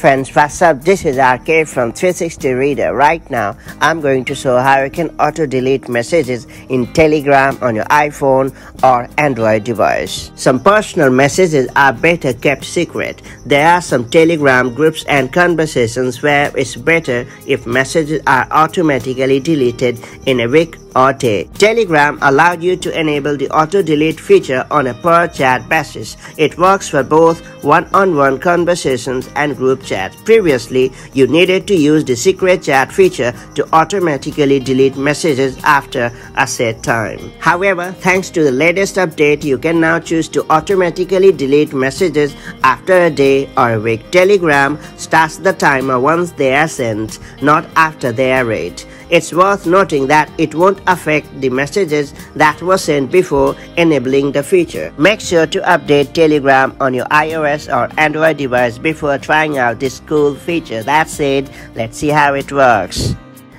friends, what's up? This is RK from 360 Reader. Right now, I'm going to show how you can auto-delete messages in Telegram on your iPhone or Android device. Some personal messages are better kept secret. There are some Telegram groups and conversations where it's better if messages are automatically deleted in a week or day. Telegram allowed you to enable the auto-delete feature on a per-chat basis. It works for both one-on-one conversations and group chats. Previously, you needed to use the secret chat feature to automatically delete messages after a set time. However, thanks to the latest update, you can now choose to automatically delete messages after a day or a week. Telegram starts the timer once they are sent, not after they are read. It's worth noting that it won't affect the messages that were sent before enabling the feature. Make sure to update Telegram on your iOS or Android device before trying out this cool feature. That said, let's see how it works.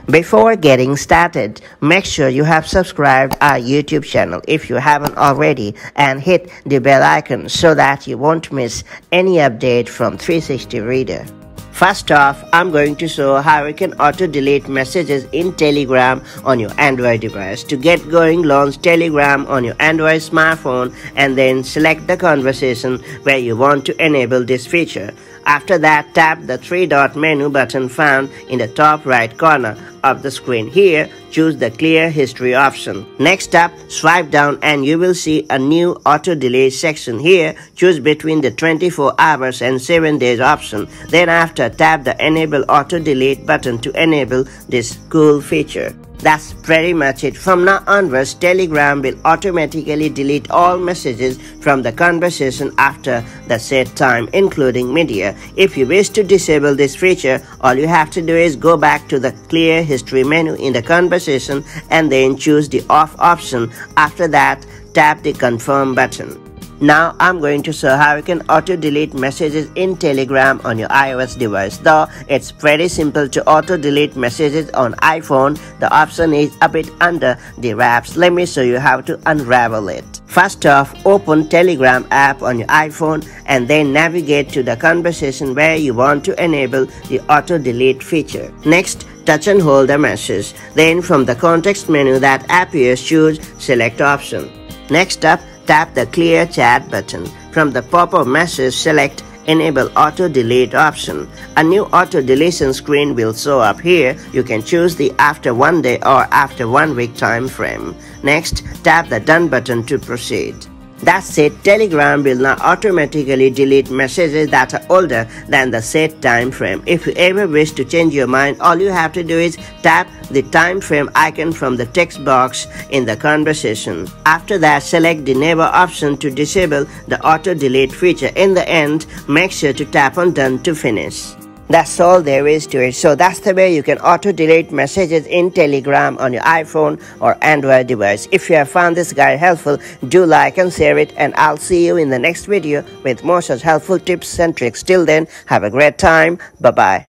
Before getting started, make sure you have subscribed our YouTube channel if you haven't already and hit the bell icon so that you won't miss any update from 360 Reader. First off, I'm going to show how you can auto-delete messages in Telegram on your Android device. To get going, launch Telegram on your Android smartphone and then select the conversation where you want to enable this feature. After that, tap the three-dot menu button found in the top right corner of the screen. Here, choose the Clear History option. Next up, swipe down and you will see a new auto-delete section. Here, choose between the 24 hours and 7 days option. Then after, tap the Enable Auto-Delete button to enable this cool feature. That's pretty much it. From now onwards, Telegram will automatically delete all messages from the conversation after the set time, including media. If you wish to disable this feature, all you have to do is go back to the Clear History menu in the conversation and then choose the Off option. After that, tap the Confirm button. Now I'm going to show how you can auto-delete messages in Telegram on your iOS device. Though it's pretty simple to auto-delete messages on iPhone, the option is a bit under the wraps. Let me show you how to unravel it. First off, open Telegram app on your iPhone and then navigate to the conversation where you want to enable the auto-delete feature. Next, touch and hold the message. Then from the context menu that appears, choose Select option. Next up, tap the Clear Chat button. From the pop-up message, select Enable Auto-Delete option. A new auto-deletion screen will show up. Here, you can choose the after 1 day or after 1 week time frame. Next, tap the Done button to proceed. That's it. Telegram will now automatically delete messages that are older than the set time frame. If you ever wish to change your mind, all you have to do is tap the time frame icon from the text box in the conversation. After that, select the Never option to disable the auto-delete feature. In the end, make sure to tap on Done to finish. That's all there is to it. So that's the way you can auto-delete messages in Telegram on your iPhone or Android device. If you have found this guide helpful, do like and share it, and I'll see you in the next video with more such helpful tips and tricks. Till then, have a great time. Bye-bye.